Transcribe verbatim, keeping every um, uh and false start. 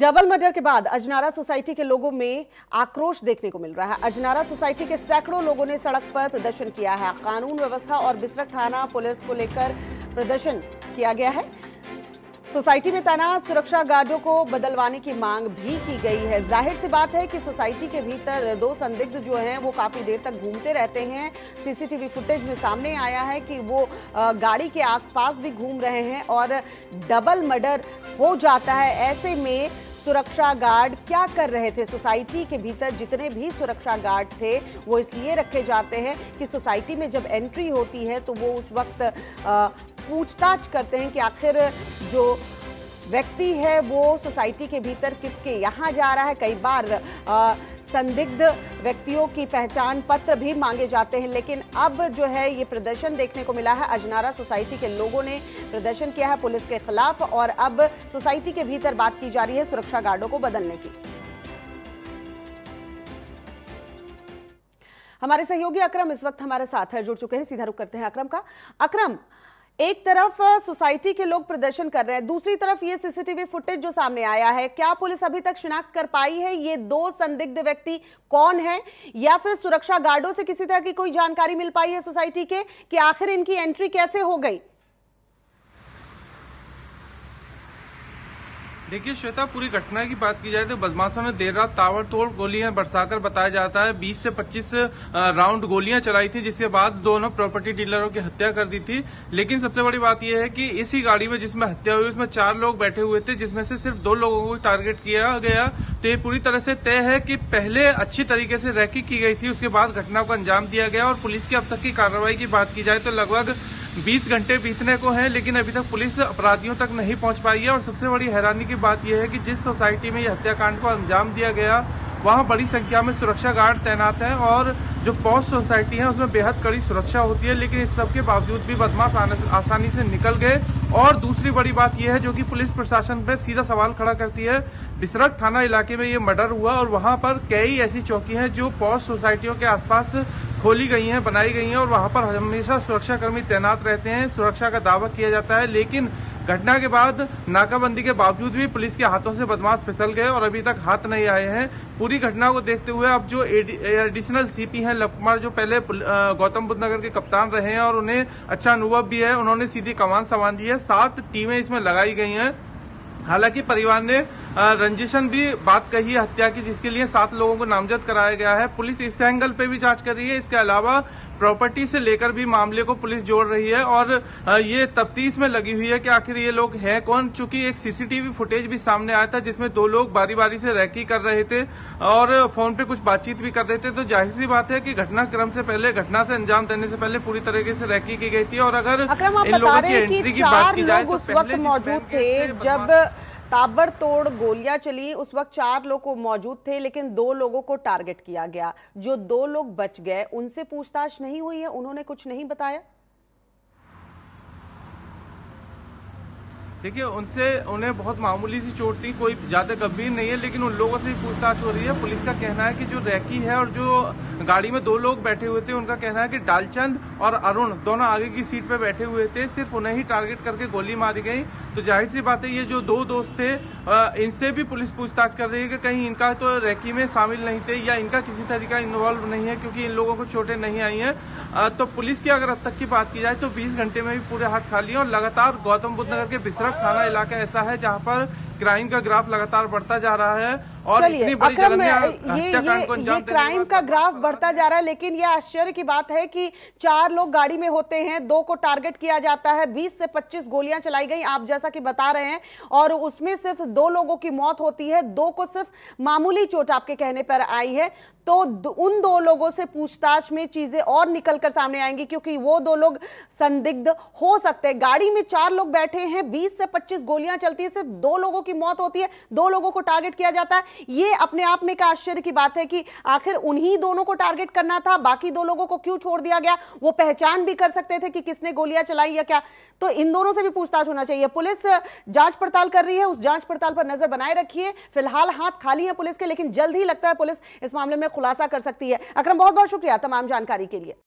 Double murder के बाद Ajnara society के लोगों में आक्रोश देखने को मिल रहा है। अजनारा सोसाइटी के सैकड़ों लोगों ने सड़क पर प्रदर्शन किया है। कानून व्यवस्था और बिसरख थाना पुलिस को लेकर प्रदर्शन किया गया है। सोसाइटी में तैनात सुरक्षा गार्डों को बदलवाने की मांग भी की गई है। जाहिर सी बात है कि सोसाइटी के भीतर दो संदिग्ध जो हैं वो काफ़ी देर तक घूमते रहते हैं। सीसीटीवी फुटेज में सामने आया है कि वो गाड़ी के आसपास भी घूम रहे हैं और डबल मर्डर हो जाता है। ऐसे में सुरक्षा गार्ड क्या कर रहे थे? सोसाइटी के भीतर जितने भी सुरक्षा गार्ड थे वो इसलिए रखे जाते हैं कि सोसाइटी में जब एंट्री होती है तो वो उस वक्त आ, पूछताछ करते हैं कि आखिर जो व्यक्ति है वो सोसाइटी के भीतर किसके यहाँ जा रहा है। कई बार आ, संदिग्ध व्यक्तियों की पहचान पत्र भी मांगे जाते हैं। लेकिन अब जो है ये प्रदर्शन देखने को मिला है। अजनारा सोसाइटी के लोगों ने प्रदर्शन किया है पुलिस के खिलाफ और अब सोसाइटी के भीतर बात की जा रही है सुरक्षा गार्डों को बदलने की। हमारे सहयोगी अकरम इस वक्त हमारे साथ है, जुड़ चुके हैं। सीधा रुख करते हैं अकरम का। अकरम, एक तरफ सोसाइटी के लोग प्रदर्शन कर रहे हैं, दूसरी तरफ ये सीसीटीवी फुटेज जो सामने आया है, क्या पुलिस अभी तक शिनाख्त कर पाई है ये दो संदिग्ध व्यक्ति कौन हैं? या फिर सुरक्षा गार्डों से किसी तरह की कोई जानकारी मिल पाई है सोसाइटी के कि आखिर इनकी एंट्री कैसे हो गई? देखिए श्वेता, पूरी घटना की बात की जाए तो बदमाशों ने देर रात ताबड़तोड़ गोलियां बरसाकर बताया जाता है बीस से पच्चीस राउंड गोलियां चलाई थी, जिसके बाद दोनों प्रॉपर्टी डीलरों की हत्या कर दी थी। लेकिन सबसे बड़ी बात यह है कि इसी गाड़ी में जिसमें हत्या हुई उसमें चार लोग बैठे हुए थे, जिसमें से सिर्फ दो लोगों को टारगेट किया गया। तो ये पूरी तरह से तय है कि पहले अच्छी तरीके से रैकी की गई थी, उसके बाद घटना को अंजाम दिया गया। और पुलिस की अब तक की कार्रवाई की बात की जाए तो लगभग बीस घंटे बीतने को है, लेकिन अभी तक पुलिस अपराधियों तक नहीं पहुंच पाई है। और सबसे बड़ी हैरानी की बात यह है कि जिस सोसाइटी में यह हत्याकांड को अंजाम दिया गया वहां बड़ी संख्या में सुरक्षा गार्ड तैनात हैं और जो पॉश सोसाइटी है उसमें बेहद कड़ी सुरक्षा होती है। लेकिन इस सब के बावजूद भी बदमाश आसानी से निकल गए। और दूसरी बड़ी बात यह है जो कि पुलिस प्रशासन पर सीधा सवाल खड़ा करती है, बिसरख थाना इलाके में ये मर्डर हुआ और वहां पर कई ऐसी चौकी हैं जो पॉश सोसाइटियों के आसपास खोली गई हैं, बनाई गई हैं और वहां पर हमेशा सुरक्षाकर्मी तैनात रहते हैं, सुरक्षा का दावा किया जाता है। लेकिन घटना के बाद नाकाबंदी के बावजूद भी पुलिस के हाथों से बदमाश फिसल गए और अभी तक हाथ नहीं आए हैं। पूरी घटना को देखते हुए अब जो एडिशनल सीपी हैं लव कुमार, जो पहले गौतम बुद्ध नगर के कप्तान रहे हैं और उन्हें अच्छा अनुभव भी है, उन्होंने सीधी कमान संभाल दी है। सात टीमें इसमें लगाई गई हैं। हालांकि परिवार ने रंजिशन भी बात कही है हत्या की, जिसके लिए सात लोगों को नामजद कराया गया है। पुलिस इस एंगल पे भी जांच कर रही है। इसके अलावा प्रॉपर्टी से लेकर भी मामले को पुलिस जोड़ रही है और ये तफ्तीश में लगी हुई है कि आखिर ये लोग हैं कौन। चूंकि एक सीसीटीवी फुटेज भी सामने आया था जिसमें दो लोग बारी बारी से रैकी कर रहे थे और फोन पे कुछ बातचीत भी कर रहे थे। तो जाहिर सी बात है कि घटनाक्रम से पहले, घटना से अंजाम देने से पहले पूरी तरीके से रैकी की गई थी। और अगर इन लोगों की एंट्री की बात की जाए तो पहले मौजूद थे जब ताबड़तोड़ गोलियां चली, उस वक्त चार लोग मौजूद थे लेकिन दो लोगों को टारगेट किया गया। जो दो लोग बच गए उनसे पूछताछ नहीं हुई है, उन्होंने कुछ नहीं बताया। देखिए उनसे उन्हें बहुत मामूली सी चोट थी, कोई ज़्यादा गंभीर नहीं है, लेकिन उन लोगों से ही पूछताछ हो रही है। पुलिस का कहना है कि जो रैकी है और जो गाड़ी में दो लोग बैठे हुए थे उनका कहना है कि डालचंद और अरुण दोनों आगे की सीट पर बैठे हुए थे, सिर्फ उन्हें ही टारगेट करके गोली मारी गई। तो जाहिर सी बात है ये जो दो दोस्त थे इनसे भी पुलिस पूछताछ कर रही है कि कहीं इनका तो रैकी में शामिल नहीं थे या इनका किसी तरह का इन्वॉल्व नहीं है, क्योंकि इन लोगों को चोटें नहीं आई हैं। तो पुलिस की अगर अब तक की बात की जाए तो बीस घंटे में भी पूरे हाथ खाली है। और लगातार गौतम बुद्ध नगर के बिसरख थाना इलाका ऐसा है जहां पर क्राइम का ग्राफ लगातार बढ़ता जा रहा है। और इतनी बड़ी जघन्य ये ये क्राइम का ग्राफ बढ़ता जा रहा है, लेकिन यह आश्चर्य की बात है कि चार लोग गाड़ी में होते हैं, दो को टारगेट किया जाता है, बीस से पच्चीस गोलियां चलाई गई आप जैसा कि बता रहे हैं और उसमें सिर्फ दो लोगों की मौत होती है, दो को सिर्फ मामूली चोट आपके कहने पर आई है। तो उन दो लोगों से पूछताछ में चीजें और निकल कर सामने आएंगी क्योंकि वो दो लोग संदिग्ध हो सकते हैं। गाड़ी में चार लोग बैठे हैं, बीस से पच्चीस गोलियां चलती है, सिर्फ दो लोगों की मौत होती है, दो लोगों को टारगेट किया जाता है। ये अपने आप में एक आश्चर्य की बात है कि आखिर उन्हीं दोनों को टारगेट करना था, बाकी दो लोगों को क्यों छोड़ दिया गया? वो पहचान भी कर सकते थे कि किसने गोलियां चलाई या क्या। तो इन दोनों से भी पूछताछ होना चाहिए। पुलिस जांच पड़ताल कर रही है, उस जांच पड़ताल पर नजर बनाए रखिए। फिलहाल हाथ खाली है पुलिस के, लेकिन जल्द ही लगता है पुलिस इस मामले में खुलासा कर सकती है। अकरम, बहुत बहुत शुक्रिया तमाम जानकारी के लिए।